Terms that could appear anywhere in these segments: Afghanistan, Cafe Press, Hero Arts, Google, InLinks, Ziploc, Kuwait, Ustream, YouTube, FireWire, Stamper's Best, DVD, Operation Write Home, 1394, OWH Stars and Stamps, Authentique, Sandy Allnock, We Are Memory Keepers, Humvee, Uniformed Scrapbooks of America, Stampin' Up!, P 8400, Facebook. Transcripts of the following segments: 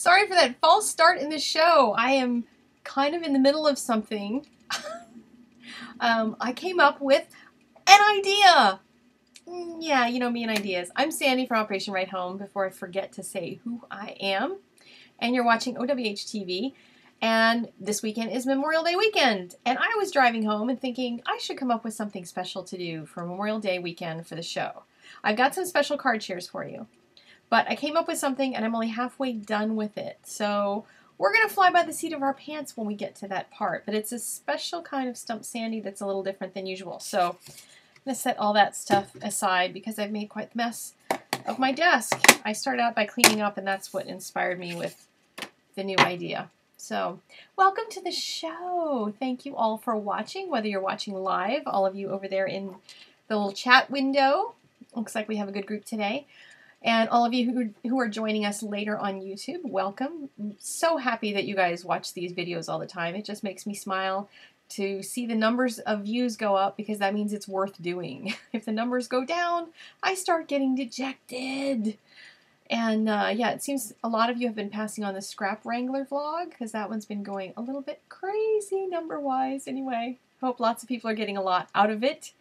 Sorry for that false start in the show. I am kind of in the middle of something. I came up with an idea. Yeah, you know me and ideas. I'm Sandy from Operation Write Home, before I forget to say who I am. And you're watching OWH TV. And this weekend is Memorial Day weekend. And I was driving home and thinking I should come up with something special to do for Memorial Day weekend for the show. I've got some special card shares for you. But I came up with something and I'm only halfway done with it. So we're going to fly by the seat of our pants when we get to that part. But it's a special kind of Stump Sandy that's a little different than usual. So I'm going to set all that stuff aside because I've made quite the mess of my desk. I started out by cleaning up and that's what inspired me with the new idea. So, welcome to the show. Thank you all for watching, whether you're watching live, all of you over there in the little chat window. Looks like we have a good group today. And all of you who are joining us later on YouTube, welcome. I'm so happy that you guys watch these videos all the time. It just makes me smile to see the numbers of views go up because that means it's worth doing. If the numbers go down, I start getting dejected. And yeah, it seems a lot of you have been passing on the Scrap Wrangler vlog because that one's been going a little bit crazy number-wise anyway. Hope lots of people are getting a lot out of it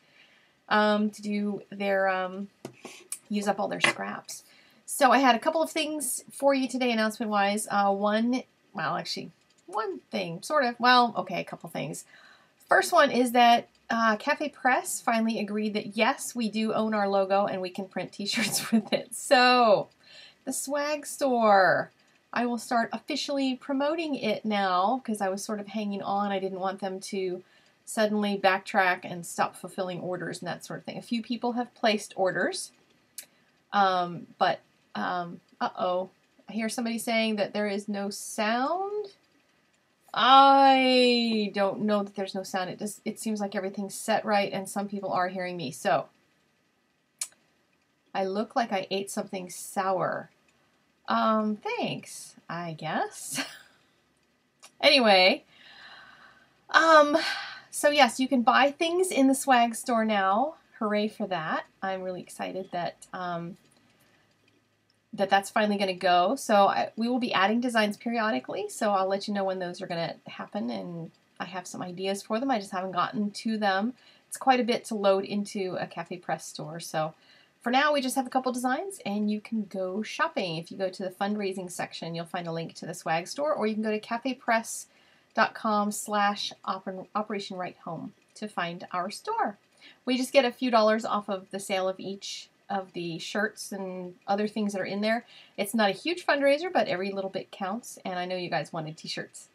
to do their, use up all their scraps. So I had a couple of things for you today announcement-wise. One thing, sort of. Well, okay, a couple things. First one is that Cafe Press finally agreed that yes, we do own our logo and we can print t-shirts with it. So the swag store. I will start officially promoting it now because I was sort of hanging on. I didn't want them to suddenly backtrack and stop fulfilling orders and that sort of thing. A few people have placed orders, uh-oh, I hear somebody saying that there is no sound. I don't know that there's no sound. It seems like everything's set right and some people are hearing me. So I look like I ate something sour. Thanks, I guess. Anyway, so yes, you can buy things in the swag store now. Hooray for that. I'm really excited that that's finally going to go. So we will be adding designs periodically, so I'll let you know when those are going to happen, and I have some ideas for them. I just haven't gotten to them. It's quite a bit to load into a Cafe Press store, so for now, we just have a couple designs, and you can go shopping. If you go to the fundraising section, you'll find a link to the swag store, or you can go to cafepress.com/Operation Write Home to find our store. We just get a few dollars off of the sale of each of the shirts and other things that are in there. It's not a huge fundraiser, but every little bit counts, and I know you guys wanted t-shirts.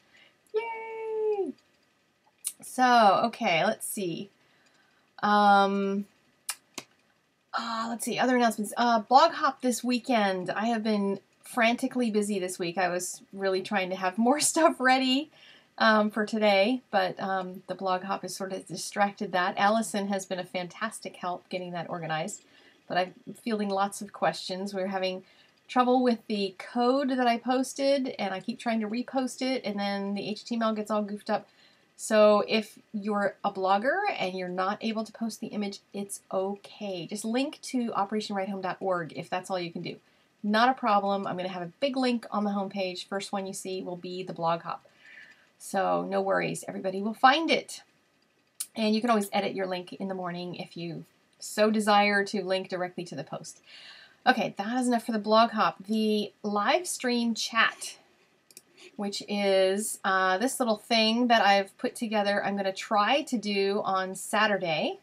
Yay! So, okay, let's see. Let's see, other announcements. Blog hop this weekend. I have been frantically busy this week. I was really trying to have more stuff ready for today, but the blog hop has sort of distracted that. Allison has been a fantastic help getting that organized, but I'm fielding lots of questions. We're having trouble with the code that I posted, and I keep trying to repost it, and then the HTML gets all goofed up. So if you're a blogger and you're not able to post the image, it's okay. Just link to operationwritehome.org if that's all you can do. Not a problem. I'm going to have a big link on the homepage. First one you see will be the blog hop. So no worries. Everybody will find it. And you can always edit your link in the morning if you so desire to link directly to the post. Okay, that is enough for the blog hop. The live stream chat, which is this little thing that I've put together. I'm going to try to do on Saturday.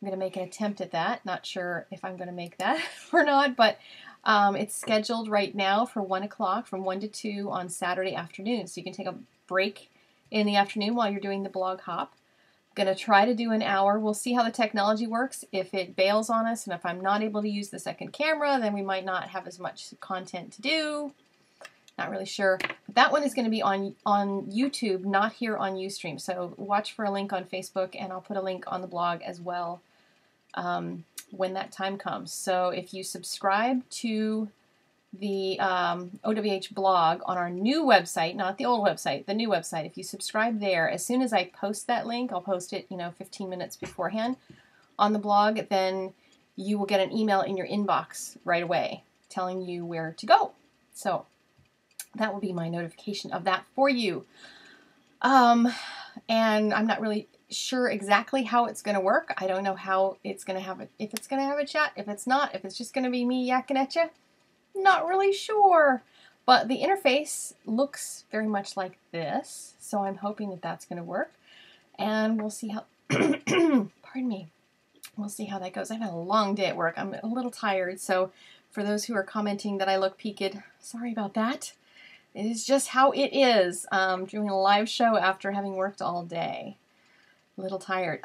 I'm going to make an attempt at that. Not sure if I'm going to make that or not, but it's scheduled right now for 1 o'clock from 1 to 2 on Saturday afternoon. So you can take a break in the afternoon while you're doing the blog hop. I'm going to try to do an hour. We'll see how the technology works. If it bails on us and if I'm not able to use the second camera, then we might not have as much content to do. Not really sure, but that one is going to be on YouTube, not here on Ustream, so watch for a link on Facebook, and I'll put a link on the blog as well when that time comes. So if you subscribe to the OWH blog on our new website, not the old website, the new website, if you subscribe there, as soon as I post that link, I'll post it, 15 minutes beforehand on the blog, then you will get an email in your inbox right away telling you where to go. So that will be my notification of that for you. And I'm not really sure exactly how it's going to work. I don't know how it's going to have it, if it's going to have a chat, if it's not, if it's just going to be me yakking at you. Not really sure. But the interface looks very much like this, so I'm hoping that that's going to work. And we'll see how, pardon me, we'll see how that goes. I've had a long day at work. I'm a little tired, so for those who are commenting that I look peaked, sorry about that. It is just how it is. Doing a live show after having worked all day. A little tired.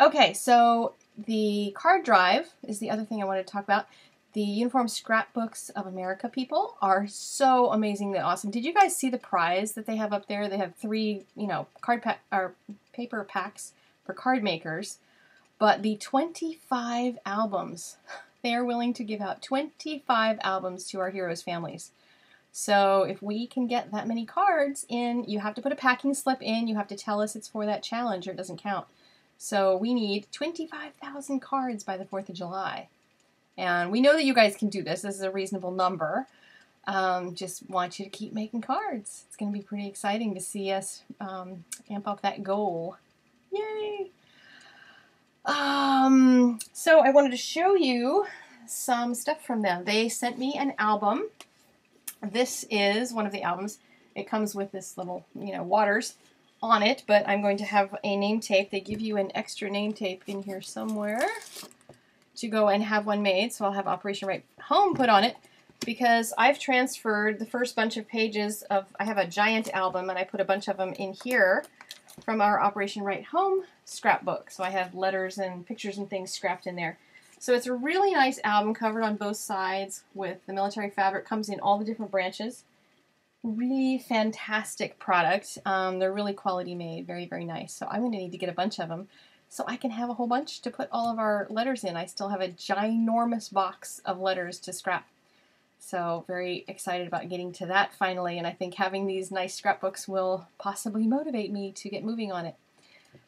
Okay, so the card drive is the other thing I wanted to talk about. The Uniformed Scrapbooks of America people are so amazingly awesome. Did you guys see the prize that they have up there? They have 3, you know, card pack or paper packs for card makers, but the 25 albums. They are willing to give out 25 albums to our heroes' families. So if we can get that many cards in, you have to put a packing slip in, you have to tell us it's for that challenge or it doesn't count. So we need 25,000 cards by the 4th of July. And we know that you guys can do this. This is a reasonable number. Just want you to keep making cards. It's going to be pretty exciting to see us amp up that goal. Yay! So I wanted to show you some stuff from them. They sent me an album. This is one of the albums. It comes with this little, you know, Waters on it, but I'm going to have a name tape. They give you an extra name tape in here somewhere to go and have one made, so I'll have Operation Write Home put on it, because I've transferred the first bunch of pages of, I have a giant album, and I put a bunch of them in here from our Operation Write Home scrapbook. So I have letters and pictures and things scrapped in there. So it's a really nice album covered on both sides with the military fabric, comes in all the different branches. Really fantastic product. They're really quality made, very, very nice. So I'm going to need to get a bunch of them, so I can have a whole bunch to put all of our letters in. I still have a ginormous box of letters to scrap. So very excited about getting to that finally, and I think having these nice scrapbooks will possibly motivate me to get moving on it.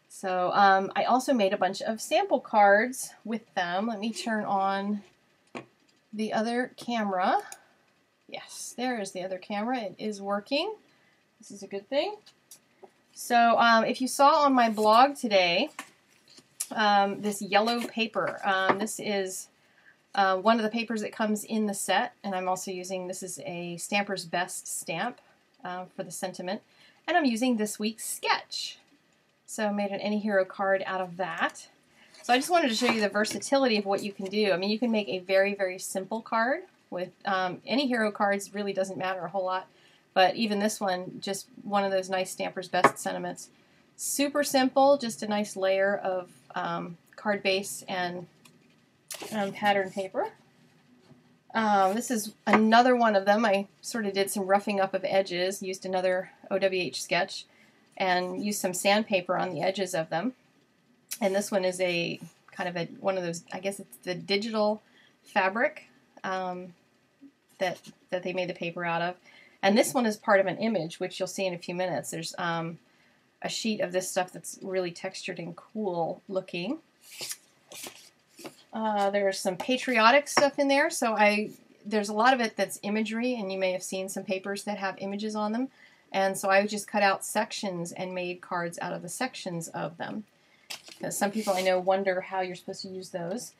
So I also made a bunch of sample cards with them. Let me turn on the other camera. Yes, there is the other camera. It is working. This is a good thing. So if you saw on my blog today, this yellow paper, this is one of the papers that comes in the set, and I'm also using, this is a Stamper's Best stamp for the sentiment, and I'm using this week's sketch. So I made an Any Hero card out of that. So I just wanted to show you the versatility of what you can do. I mean, you can make a very, very simple card with Any Hero cards. Really doesn't matter a whole lot, but even this one, just one of those nice Stamper's Best sentiments. Super simple, just a nice layer of card base and pattern paper. This is another one of them. I sort of did some roughing up of edges, used another OWH sketch, and used some sandpaper on the edges of them. And this one is a kind of a, one of those, I guess it's the digital fabric that they made the paper out of. And this one is part of an image, which you'll see in a few minutes. There's a sheet of this stuff that's really textured and cool looking. There's some patriotic stuff in there, so there's a lot of it that's imagery, and you may have seen some papers that have images on them, and so I just cut out sections and made cards out of the sections of them, because some people I know wonder how you're supposed to use those.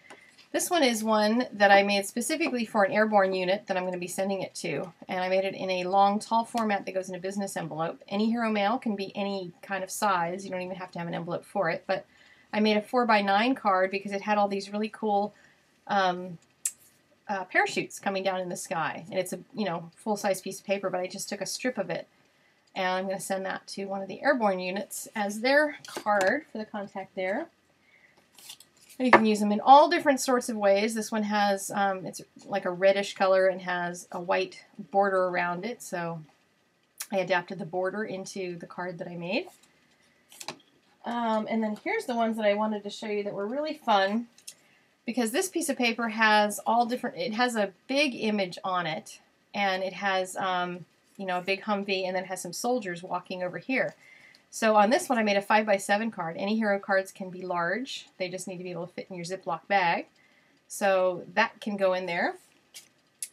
This one is one that I made specifically for an airborne unit that I'm going to be sending it to, and I made it in a long, tall format that goes in a business envelope. Any Hero mail can be any kind of size. You don't even have to have an envelope for it, but I made a 4x9 card because it had all these really cool parachutes coming down in the sky, and it's a, you know, full-size piece of paper, but I just took a strip of it, and I'm going to send that to one of the airborne units as their card for the contact there. You can use them in all different sorts of ways. This one has, it's like a reddish color and has a white border around it, so I adapted the border into the card that I made. And then here's the ones that I wanted to show you that were really fun, because this piece of paper has all different, it has a big image on it, and it has, you know, a big Humvee, and then it has some soldiers walking over here. So on this one I made a 5x7 card. Any Hero cards can be large. They just need to be able to fit in your Ziploc bag. So that can go in there.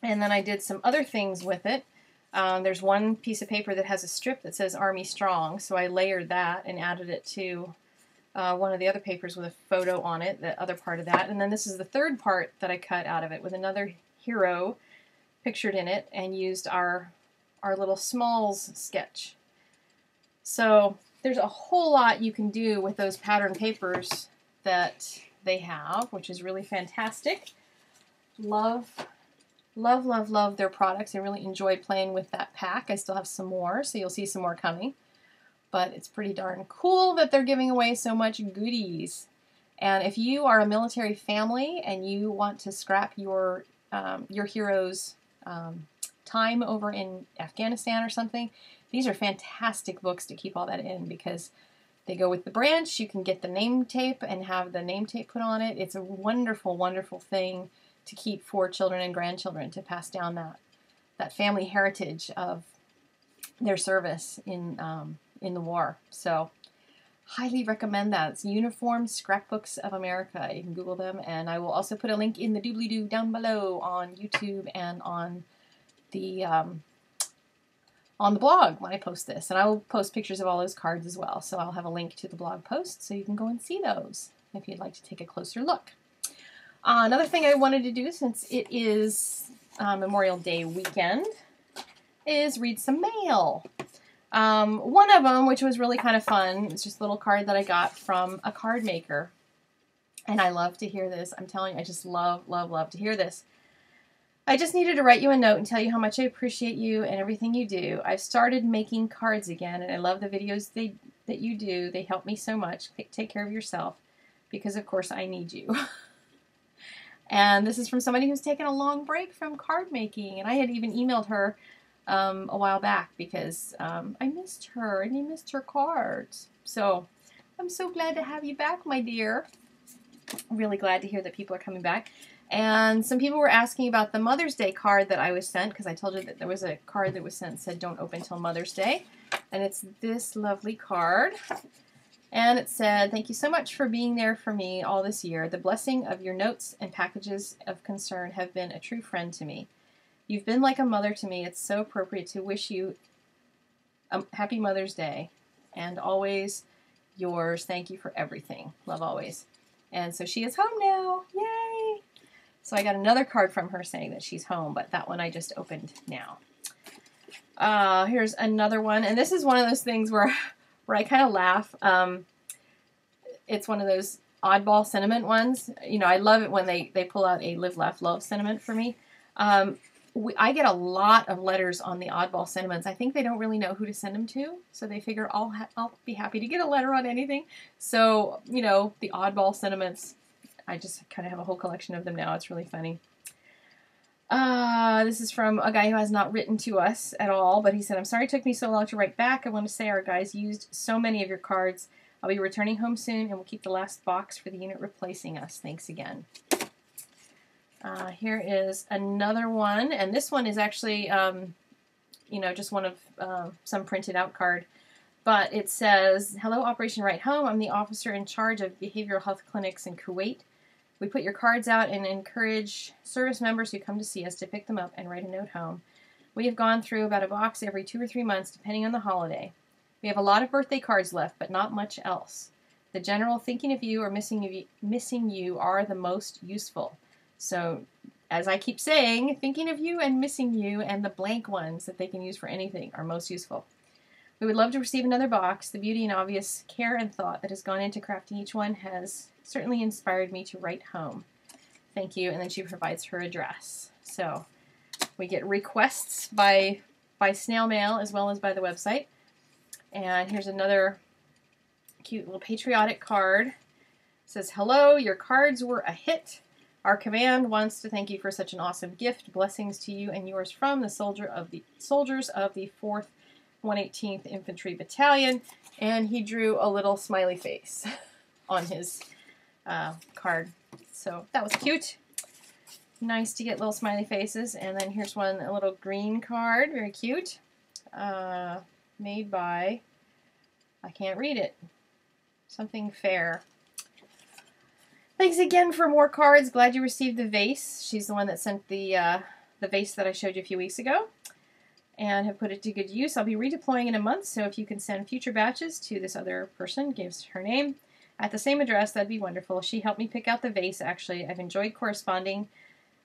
And then I did some other things with it. There's one piece of paper that has a strip that says Army Strong, so I layered that and added it to one of the other papers with a photo on it, the other part of that. And then this is the third part that I cut out of it with another hero pictured in it and used our little Smalls sketch. So there's a whole lot you can do with those pattern papers that they have, which is really fantastic. Love their products. I really enjoyed playing with that pack. I still have some more, so you'll see some more coming. But it's pretty darn cool that they're giving away so much goodies. And if you are a military family and you want to scrap your hero's time over in Afghanistan or something, these are fantastic books to keep all that in because they go with the branch. You can get the name tape and have the name tape put on it. It's a wonderful, wonderful thing to keep for children and grandchildren, to pass down that family heritage of their service in the war. So highly recommend that. It's Uniformed Scrapbooks of America. You can Google them, and I will also put a link in the doobly-doo down below on YouTube and on the blog when I post this. And I will post pictures of all those cards as well, so I'll have a link to the blog post so you can go and see those if you'd like to take a closer look. Another thing I wanted to do, since it is Memorial Day weekend, is read some mail. One of them, which was really kind of fun, was just a little card that I got from a card maker. And I love to hear this. I'm telling you, I just love, love, love to hear this. I just needed to write you a note and tell you how much I appreciate you and everything you do. I've started making cards again, and I love the videos that you do. They help me so much. Take care of yourself, because, of course, I need you. And this is from somebody who's taken a long break from card making. And I had even emailed her a while back because I missed her and you missed her cards. So I'm so glad to have you back, my dear. I'm really glad to hear that people are coming back. And some people were asking about the Mother's Day card that I was sent, because I told you that there was a card that was sent that said don't open till Mother's Day. And it's this lovely card. And it said, thank you so much for being there for me all this year. The blessing of your notes and packages of concern have been a true friend to me. You've been like a mother to me. It's so appropriate to wish you a happy Mother's Day. And always yours. Thank you for everything. Love always. And so she is home now. Yay! So I got another card from her saying that she's home, but that one I just opened now. Here's another one. And this is one of those things where I kind of laugh. It's one of those oddball sentiment ones. You know, I love it when they pull out a live, laugh, love sentiment for me. I get a lot of letters on the oddball sentiments. I think they don't really know who to send them to, so they figure I'll be happy to get a letter on anything. So, you know, the oddball sentiments, I just kind of have a whole collection of them now. It's really funny. This is from a guy who has not written to us at all, but he said, I'm sorry it took me so long to write back. I want to say our guys used so many of your cards. I'll be returning home soon, and we'll keep the last box for the unit replacing us. Thanks again. Here is another one, and this one is actually, you know, just one of some printed out card. But it says, hello, Operation Write Home. I'm the officer in charge of behavioral health clinics in Kuwait. We put your cards out and encourage service members who come to see us to pick them up and write a note home. We have gone through about a box every 2 or 3 months, depending on the holiday. We have a lot of birthday cards left, but not much else. The general thinking of you or missing you are the most useful. So, as I keep saying, thinking of you and missing you and the blank ones that they can use for anything are most useful. We would love to receive another box. The beauty and obvious care and thought that has gone into crafting each one has certainly inspired me to write home. Thank you. And then she provides her address. So we get requests by snail mail as well as by the website. And here's another cute little patriotic card. It says, hello, your cards were a hit. Our command wants to thank you for such an awesome gift. Blessings to you and yours from the soldiers of the 4th 118th Infantry Battalion. And he drew a little smiley face on his card. So that was cute. Nice to get little smiley faces. And then here's one, a little green card, very cute, made by, I can't read it, something fair. Thanks again for more cards. Glad you received the vase. She's the one that sent the vase that I showed you a few weeks ago. and have put it to good use. I'll be redeploying in a month, so if you can send future batches to this other person, gives her name, at the same address, that'd be wonderful. She helped me pick out the vase, actually. I've enjoyed corresponding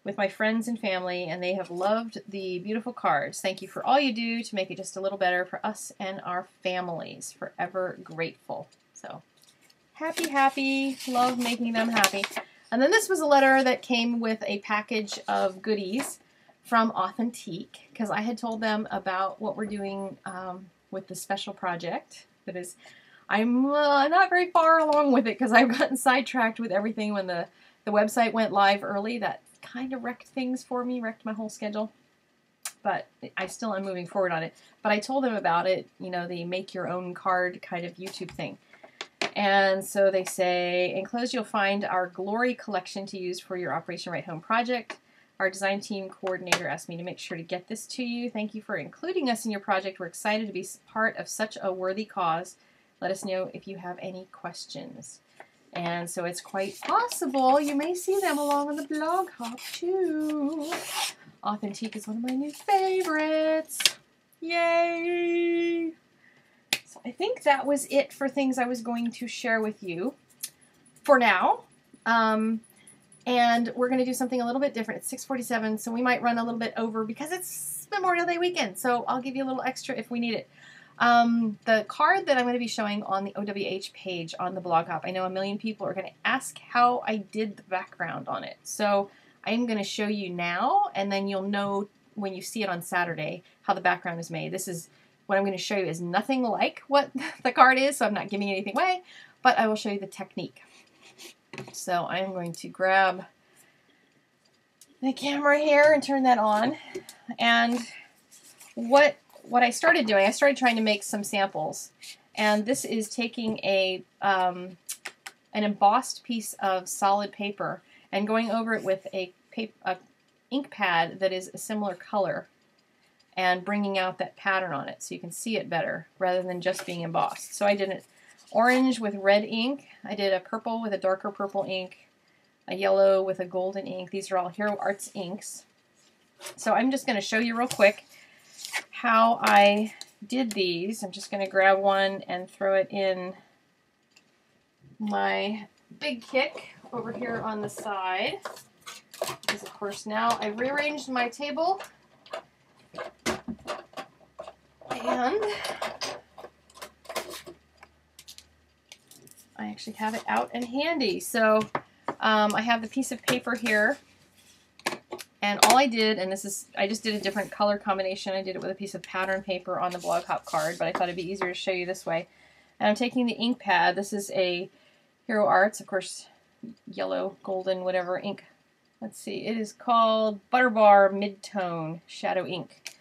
with my friends and family, and they have loved the beautiful cards. Thank you for all you do to make it just a little better for us and our families. Forever grateful. So, happy, happy. Love making them happy. And then this was a letter that came with a package of goodies from Authentique, because I had told them about what we're doing with the special project that is... I'm not very far along with it because I've gotten sidetracked with everything when the website went live early. That kind of wrecked things for me, wrecked my whole schedule. But I still am moving forward on it. But I told them about it, you know, the make your own card kind of YouTube thing. And so they say, enclosed you'll find our glory collection to use for your Operation Write Home project. Our design team coordinator asked me to make sure to get this to you. Thank you for including us in your project. We're excited to be part of such a worthy cause. Let us know if you have any questions. And so it's quite possible you may see them along on the blog hop too. Authentique is one of my new favorites. Yay! So I think that was it for things I was going to share with you for now. And we're going to do something a little bit different. It's 6:47, so we might run a little bit over because it's Memorial Day weekend. So I'll give you a little extra if we need it. The card that I'm going to be showing on the OWH page on the blog hop, I know a million people are going to ask how I did the background on it. So I'm going to show you now, and then you'll know when you see it on Saturday how the background is made. This is what I'm going to show you is nothing like what the card is, so I'm not giving anything away, but I will show you the technique. So I'm going to grab the camera here and turn that on. And what I started doing, I started trying to make some samples, and this is taking a an embossed piece of solid paper and going over it with a ink pad that is a similar color and bringing out that pattern on it so you can see it better rather than just being embossed. So I did an orange with red ink, I did a purple with a darker purple ink, a yellow with a golden ink. These are all Hero Arts inks. So I'm just going to show you real quick how I did these. I'm just going to grab one and throw it in my big kick over here on the side. Because of course now I've rearranged my table and I actually have it out and handy. So I have the piece of paper here. And all I did, and this is, I just did a different color combination. I did it with a piece of pattern paper on the blog hop card, but I thought it'd be easier to show you this way. And I'm taking the ink pad. This is a Hero Arts, of course, yellow, golden, whatever ink. Let's see, it is called Butterbar Midtone Shadow Ink.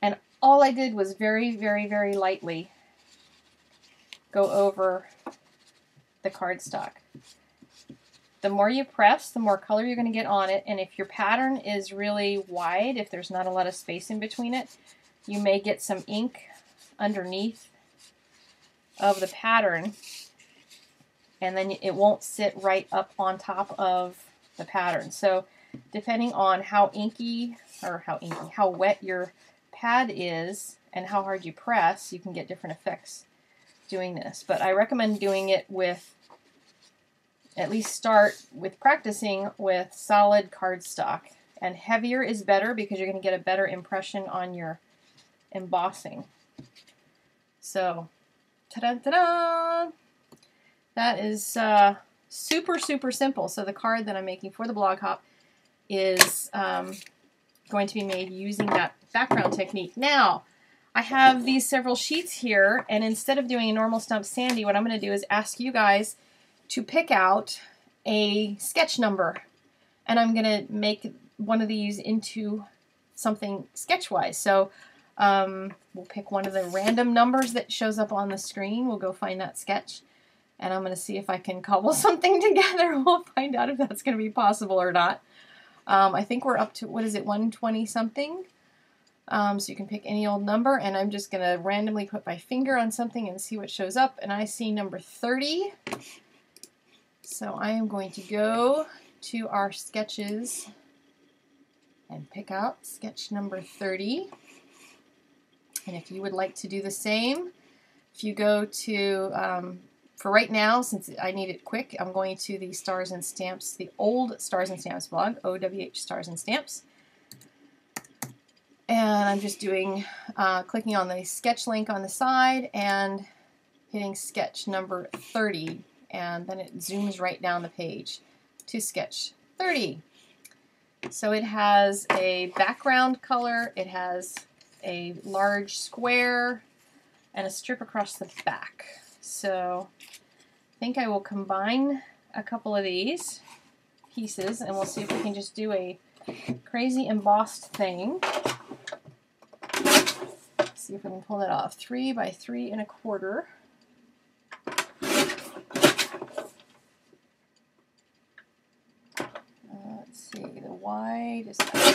And all I did was very, very, very lightly go over the cardstock. The more you press, the more color you're going to get on it, and if your pattern is really wide, if there's not a lot of space in between it, you may get some ink underneath of the pattern, and then it won't sit right up on top of the pattern. So depending on how wet your pad is and how hard you press, you can get different effects doing this. But I recommend doing it with, at least start with practicing with solid cardstock. And heavier is better because you're going to get a better impression on your embossing. So, ta-da-da-da! That is super, super simple. So the card that I'm making for the blog hop is going to be made using that background technique. Now, I have these several sheets here, and instead of doing a normal Stump Sandy, what I'm going to do is ask you guys to pick out a sketch number, and I'm going to make one of these into something sketch-wise. So we'll pick one of the random numbers that shows up on the screen. We'll go find that sketch, and I'm going to see if I can cobble something together. We'll find out if that's going to be possible or not. I think we're up to, what is it, 120-something? So you can pick any old number, and I'm just going to randomly put my finger on something and see what shows up, and I see number 30. So I am going to go to our sketches and pick out sketch number 30. And if you would like to do the same, if you go to, for right now, since I need it quick, I'm going to the Stars and Stamps, the old Stars and Stamps blog, OWH Stars and Stamps. And I'm just doing, clicking on the sketch link on the side and hitting sketch number 30, and then it zooms right down the page to sketch 30. So it has a background color, it has a large square, and a strip across the back. So I think I will combine a couple of these pieces, and we'll see if we can just do a crazy embossed thing. Let's see if we can pull that off. 3 by 3 1/4. Let's see, the wide is okay.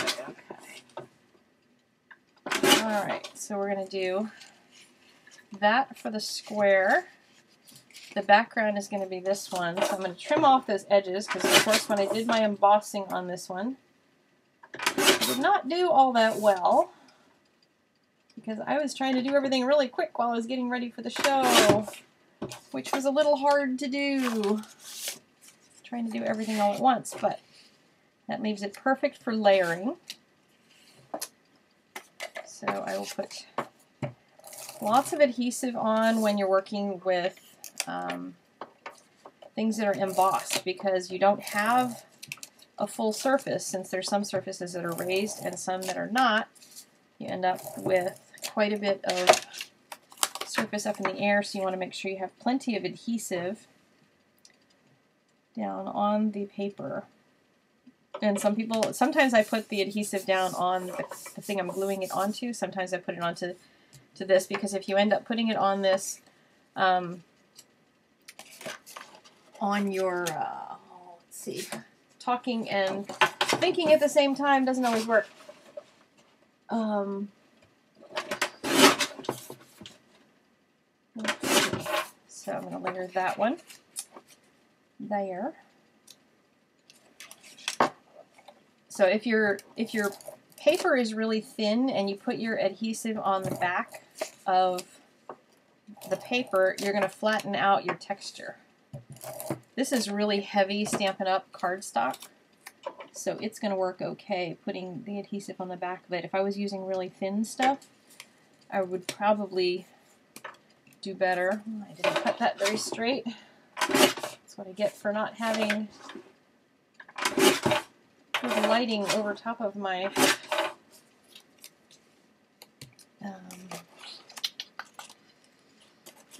All right, so we're going to do that for the square. The background is going to be this one, so I'm going to trim off those edges because, of course, when I did my embossing on this one, I did not do all that well because I was trying to do everything really quick while I was getting ready for the show, which was a little hard to do. Trying to do everything all at once, but that leaves it perfect for layering. So I will put lots of adhesive on when you're working with things that are embossed, because you don't have a full surface. Since there's some surfaces that are raised and some that are not, you end up with quite a bit of surface up in the air, so you want to make sure you have plenty of adhesive down on the paper. And some people, sometimes I put the adhesive down on the thing I'm gluing it onto, sometimes I put it onto this, because if you end up putting it on this, on your, let's see, talking and thinking at the same time doesn't always work. So I'm going to layer that one there. So if your paper is really thin and you put your adhesive on the back of the paper, you're going to flatten out your texture. This is really heavy Stampin' Up! Cardstock, so it's going to work okay putting the adhesive on the back of it. If I was using really thin stuff, I would probably do better. I didn't cut that very straight. That's what I get for not having good lighting over top of my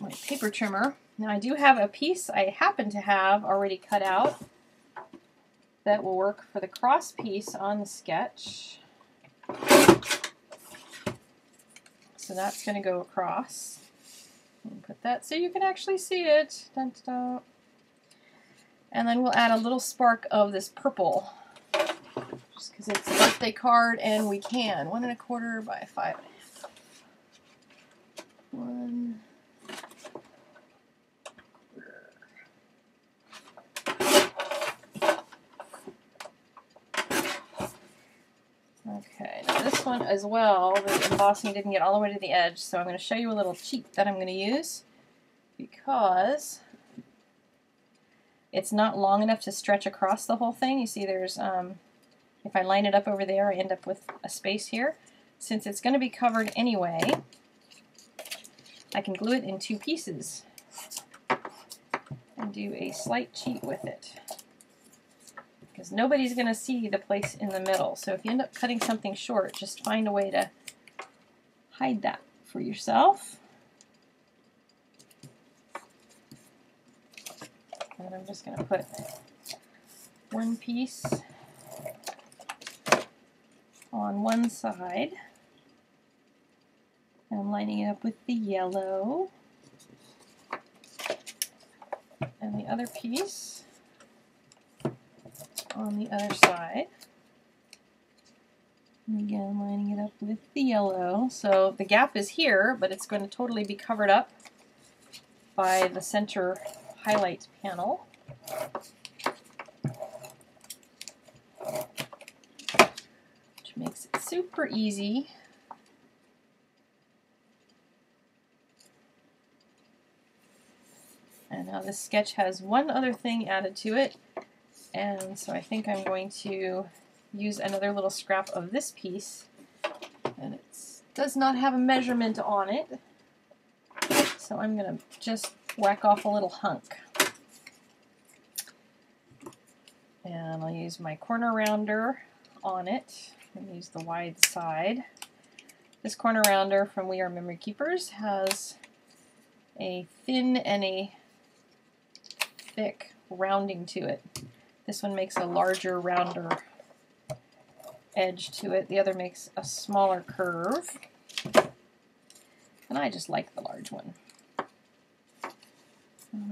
my paper trimmer. Now I do have a piece I happen to have already cut out that will work for the cross piece on the sketch. So that's going to go across. And put that so you can actually see it. Dun, dun, dun. And then we'll add a little spark of this purple, just because it's a birthday card and we can. 1 1/4 by 5 1/2. 1 1/4. Okay, now this one as well, the embossing didn't get all the way to the edge, so I'm going to show you a little cheat that I'm going to use, because it's not long enough to stretch across the whole thing. You see there's, if I line it up over there, I end up with a space here. Since it's going to be covered anyway, I can glue it in 2 pieces and do a slight cheat with it, because nobody's going to see the place in the middle. So if you end up cutting something short, just find a way to hide that for yourself. And I'm just going to put one piece on one side. And I'm lining it up with the yellow. And the other piece on the other side. And again, lining it up with the yellow. So the gap is here, but it's going to totally be covered up by the center highlight panel. Which makes it super easy This sketch has one other thing added to it, and so I think I'm going to use another little scrap of this piece, and it does not have a measurement on it, so I'm going to just whack off a little hunk. And I'll use my corner rounder on it and use the wide side. This corner rounder from We Are Memory Keepers has a thin and a thick rounding to it. This one makes a larger, rounder edge to it. The other makes a smaller curve. And I just like the large one.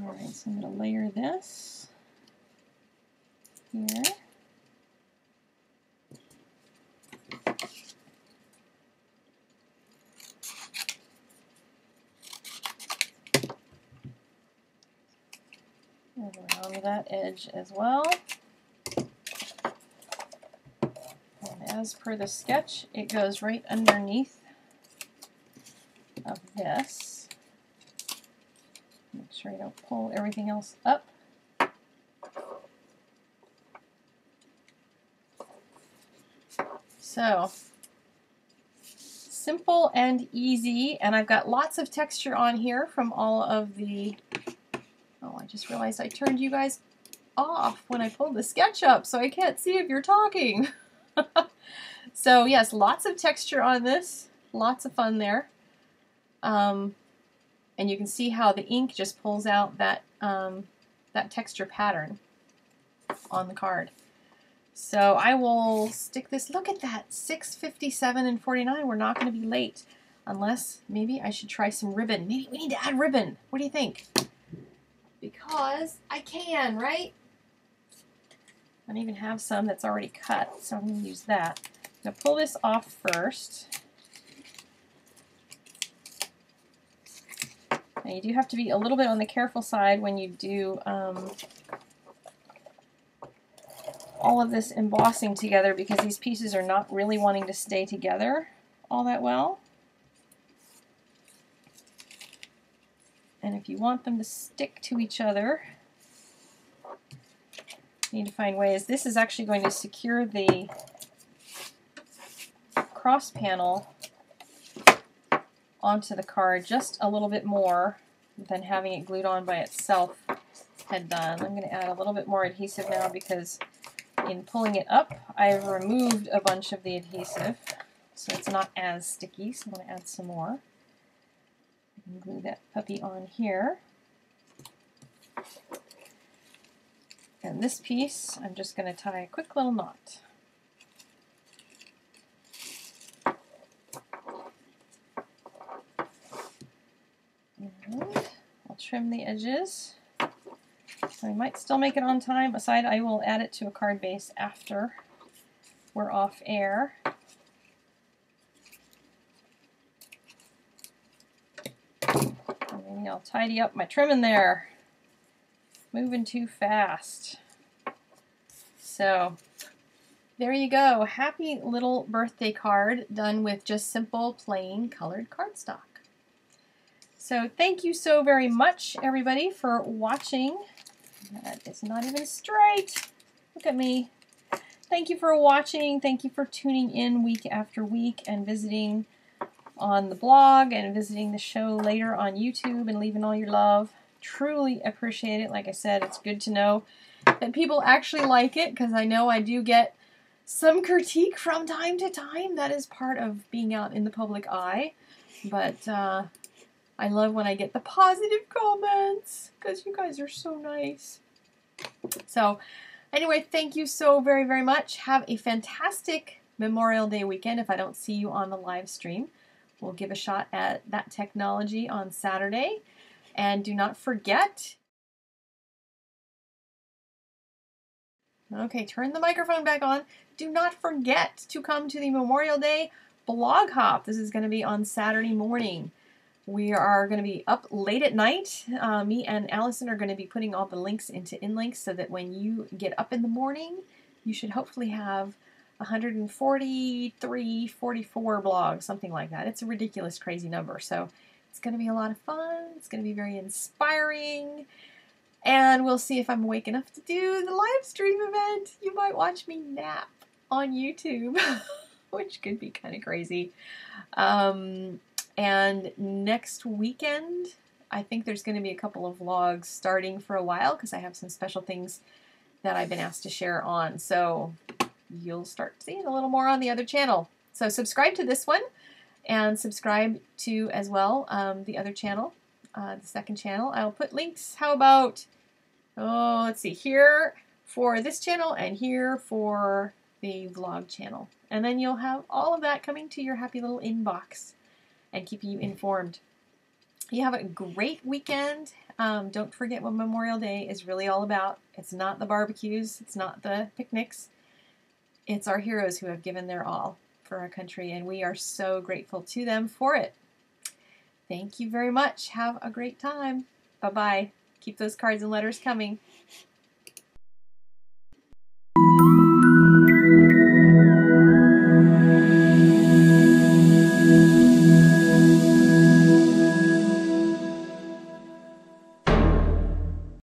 Alright, so I'm going to layer this here. And around that edge as well. And as per the sketch, it goes right underneath of this. Make sure I don't pull everything else up. So, simple and easy, and I've got lots of texture on here from all of the... I just realized I turned you guys off when I pulled the sketch up, so I can't see if you're talking. So yes, lots of texture on this, lots of fun there. And you can see how the ink just pulls out that, that texture pattern on the card. So I will stick this, look at that, 6:57 and 49, we're not going to be late. Unless maybe I should try some ribbon. Maybe we need to add ribbon. What do you think? Because I can, right? I don't even have some that's already cut, so I'm going to use that. I'm going to pull this off first. Now you do have to be a little bit on the careful side when you do all of this embossing together, because these pieces are not really wanting to stay together all that well. And if you want them to stick to each other, you need to find ways. This is actually going to secure the cross panel onto the card just a little bit more than having it glued on by itself had done. I'm going to add a little bit more adhesive now, because in pulling it up, I've removed a bunch of the adhesive, so it's not as sticky, so I'm going to add some more. Glue that puppy on here. And this piece, I'm just going to tie a quick little knot. And I'll trim the edges. I might still make it on time, aside I will add it to a card base after we're off air. I'll tidy up my trim in there. Moving too fast. So there you go. Happy little birthday card done with just simple, plain colored cardstock. So thank you so very much, everybody, for watching. That is not even straight. Look at me. Thank you for watching. Thank you for tuning in week after week and visiting on the blog and visiting the show later on YouTube and leaving all your love. Truly appreciate it. Like I said, it's good to know that people actually like it, because I know I do get some critique from time to time. That is part of being out in the public eye. But I love when I get the positive comments, because you guys are so nice. So anyway, thank you so very, very much. Have a fantastic Memorial Day weekend if I don't see you on the live stream. We'll give a shot at that technology on Saturday. And do not forget... Okay, turn the microphone back on. Do not forget to come to the Memorial Day blog hop. This is going to be on Saturday morning. We are going to be up late at night. Me and Allison are going to be putting all the links into InLinks, so that when you get up in the morning, you should hopefully have 143, 44 blogs, something like that. It's a ridiculous, crazy number. So it's going to be a lot of fun. It's going to be very inspiring. And we'll see if I'm awake enough to do the live stream event. You might watch me nap on YouTube, which could be kind of crazy. And next weekend, I think there's going to be a couple of vlogs starting for a while because I have some special things that I've been asked to share on. So you'll start seeing a little more on the other channel. So subscribe to this one and subscribe to, as well, the other channel, the second channel. I'll put links. How about, oh, let's see, here for this channel and here for the vlog channel. And then you'll have all of that coming to your happy little inbox and keeping you informed. You have a great weekend. Don't forget what Memorial Day is really all about. It's not the barbecues. It's not the picnics. It's our heroes who have given their all for our country, and we are so grateful to them for it. Thank you very much. Have a great time. Bye-bye. Keep those cards and letters coming.